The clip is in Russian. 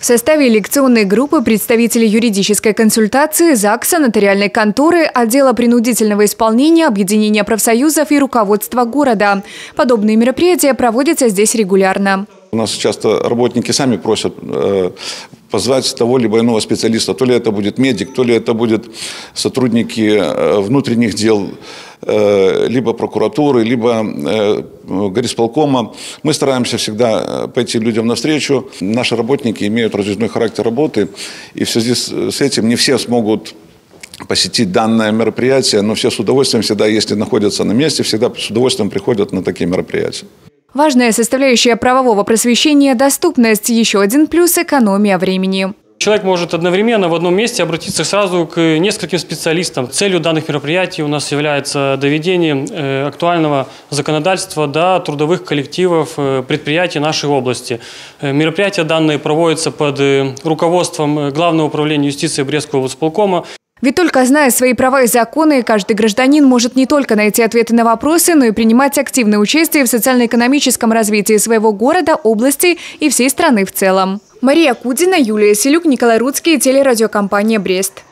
В составе лекционной группы представители юридической консультации, ЗАГСа, нотариальной конторы, отдела принудительного исполнения, объединения профсоюзов и руководства города. Подобные мероприятия проводятся здесь регулярно. У нас часто работники сами просят позвать того либо иного специалиста. То ли это будет медик, то ли это будут сотрудники внутренних дел, либо прокуратуры, либо горисполкома. Мы стараемся всегда пойти людям навстречу. Наши работники имеют разъездной характер работы, и в связи с этим не все смогут посетить данное мероприятие, но все с удовольствием всегда, если находятся на месте, всегда с удовольствием приходят на такие мероприятия. Важная составляющая правового просвещения – доступность. Еще один плюс – экономия времени. Человек может одновременно в одном месте обратиться сразу к нескольким специалистам. Целью данных мероприятий у нас является доведение актуального законодательства до трудовых коллективов предприятий нашей области. Мероприятия данные проводятся под руководством Главного управления юстиции Брестского облисполкома. Ведь только зная свои права и законы, каждый гражданин может не только найти ответы на вопросы, но и принимать активное участие в социально-экономическом развитии своего города, области и всей страны в целом. Мария Кудина, Юлия Селюк, Николай Рудский, телерадиокомпания «Брест».